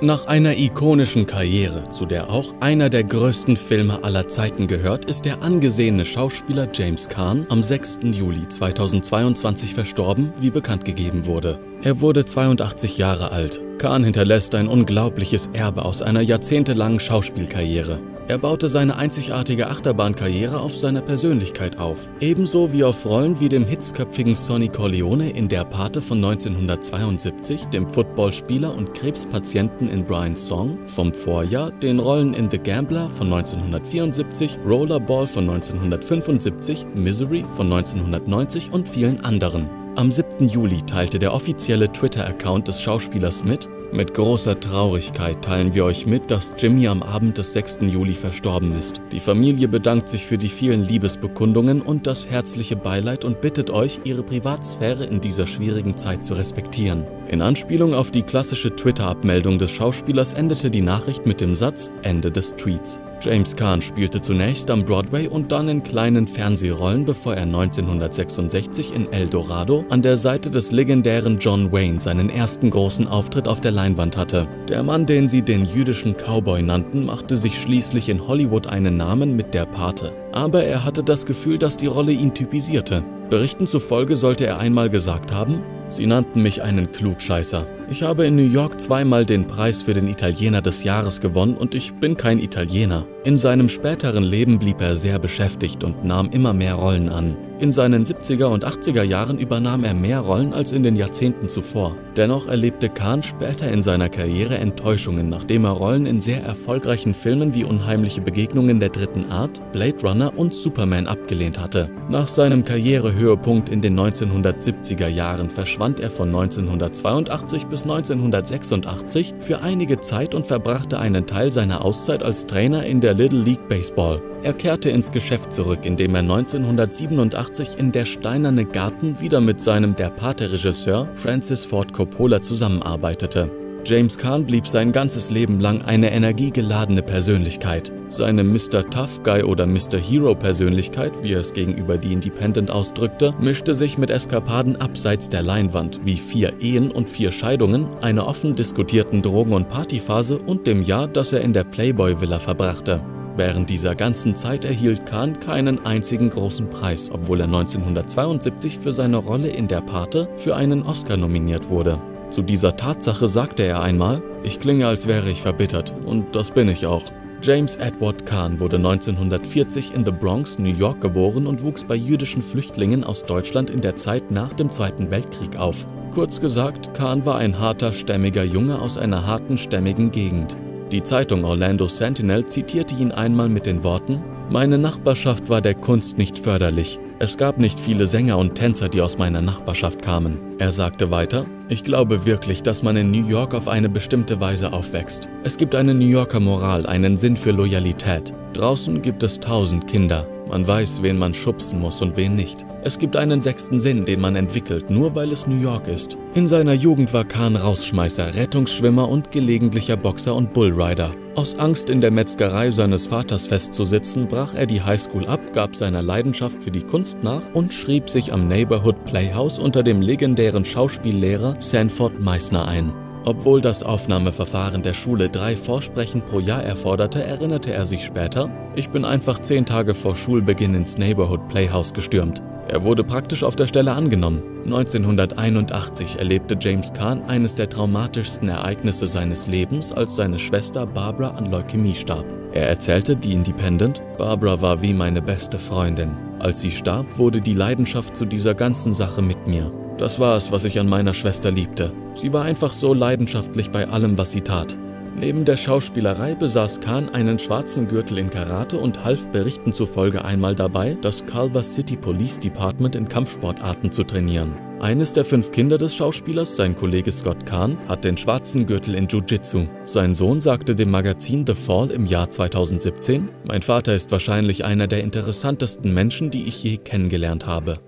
Nach einer ikonischen Karriere, zu der auch einer der größten Filme aller Zeiten gehört, ist der angesehene Schauspieler James Caan am 6. Juli 2022 verstorben, wie bekannt gegeben wurde. Er wurde 82 Jahre alt. Caan hinterlässt ein unglaubliches Erbe aus einer jahrzehntelangen Schauspielkarriere. Er baute seine einzigartige Achterbahnkarriere auf seiner Persönlichkeit auf, ebenso wie auf Rollen wie dem hitzköpfigen Sonny Corleone in Der Pate von 1972, dem Footballspieler und Krebspatienten in Brian's Song vom Vorjahr, den Rollen in The Gambler von 1974, Rollerball von 1975, Misery von 1990 und vielen anderen. Am 7. Juli teilte der offizielle Twitter-Account des Schauspielers mit: Mit großer Traurigkeit teilen wir euch mit, dass Jimmy am Abend des 6. Juli verstorben ist. Die Familie bedankt sich für die vielen Liebesbekundungen und das herzliche Beileid und bittet euch, ihre Privatsphäre in dieser schwierigen Zeit zu respektieren. In Anspielung auf die klassische Twitter-Abmeldung des Schauspielers endete die Nachricht mit dem Satz: Ende des Tweets. James Caan spielte zunächst am Broadway und dann in kleinen Fernsehrollen, bevor er 1966 in El Dorado an der Seite des legendären John Wayne seinen ersten großen Auftritt auf der Leinwand hatte. Der Mann, den sie den jüdischen Cowboy nannten, machte sich schließlich in Hollywood einen Namen mit Der Pate. Aber er hatte das Gefühl, dass die Rolle ihn typisierte. Berichten zufolge sollte er einmal gesagt haben: Sie nannten mich einen Klugscheißer. Ich habe in New York zweimal den Preis für den Italiener des Jahres gewonnen und ich bin kein Italiener. In seinem späteren Leben blieb er sehr beschäftigt und nahm immer mehr Rollen an. In seinen 70er und 80er Jahren übernahm er mehr Rollen als in den Jahrzehnten zuvor. Dennoch erlebte Caan später in seiner Karriere Enttäuschungen, nachdem er Rollen in sehr erfolgreichen Filmen wie Unheimliche Begegnungen der Dritten Art, Blade Runner und Superman abgelehnt hatte. Nach seinem Karrierehöhepunkt in den 1970er Jahren verschwand er von 1982 bis 1986 für einige Zeit und verbrachte einen Teil seiner Auszeit als Trainer in der Little League Baseball. Er kehrte ins Geschäft zurück, indem er 1987 in Der Steinerne Garten wieder mit seinem Der Pate-Regisseur Francis Ford Coppola zusammenarbeitete. James Caan blieb sein ganzes Leben lang eine energiegeladene Persönlichkeit. Seine Mr. Tough Guy oder Mr. Hero Persönlichkeit, wie er es gegenüber The Independent ausdrückte, mischte sich mit Eskapaden abseits der Leinwand, wie 4 Ehen und 4 Scheidungen, einer offen diskutierten Drogen- und Partyphase und dem Jahr, das er in der Playboy-Villa verbrachte. Während dieser ganzen Zeit erhielt Caan keinen einzigen großen Preis, obwohl er 1972 für seine Rolle in Der Pate für einen Oscar nominiert wurde. Zu dieser Tatsache sagte er einmal: Ich klinge, als wäre ich verbittert, und das bin ich auch. James Edward Caan wurde 1940 in The Bronx, New York geboren und wuchs bei jüdischen Flüchtlingen aus Deutschland in der Zeit nach dem Zweiten Weltkrieg auf. Kurz gesagt, Caan war ein harter, stämmiger Junge aus einer harten, stämmigen Gegend. Die Zeitung Orlando Sentinel zitierte ihn einmal mit den Worten: Meine Nachbarschaft war der Kunst nicht förderlich. Es gab nicht viele Sänger und Tänzer, die aus meiner Nachbarschaft kamen. Er sagte weiter: Ich glaube wirklich, dass man in New York auf eine bestimmte Weise aufwächst. Es gibt eine New Yorker Moral, einen Sinn für Loyalität. Draußen gibt es 1000 Kinder. Man weiß, wen man schubsen muss und wen nicht. Es gibt einen 6. Sinn, den man entwickelt, nur weil es New York ist. In seiner Jugend war Caan Rausschmeißer, Rettungsschwimmer und gelegentlicher Boxer und Bullrider. Aus Angst, in der Metzgerei seines Vaters festzusitzen, brach er die Highschool ab, gab seiner Leidenschaft für die Kunst nach und schrieb sich am Neighborhood Playhouse unter dem legendären Schauspiellehrer Sanford Meisner ein. Obwohl das Aufnahmeverfahren der Schule 3 Vorsprechen pro Jahr erforderte, erinnerte er sich später: Ich bin einfach 10 Tage vor Schulbeginn ins Neighborhood Playhouse gestürmt. Er wurde praktisch auf der Stelle angenommen. 1981 erlebte James Caan eines der traumatischsten Ereignisse seines Lebens, als seine Schwester Barbara an Leukämie starb. Er erzählte The Independent: Barbara war wie meine beste Freundin. Als sie starb, wurde die Leidenschaft zu dieser ganzen Sache mit mir. Das war es, was ich an meiner Schwester liebte. Sie war einfach so leidenschaftlich bei allem, was sie tat. Neben der Schauspielerei besaß Caan einen schwarzen Gürtel in Karate und half Berichten zufolge einmal dabei, das Culver City Police Department in Kampfsportarten zu trainieren. Eines der 5 Kinder des Schauspielers, sein Kollege Scott Caan, hat den schwarzen Gürtel in Jiu-Jitsu. Sein Sohn sagte dem Magazin The Fall im Jahr 2017: Mein Vater ist wahrscheinlich einer der interessantesten Menschen, die ich je kennengelernt habe.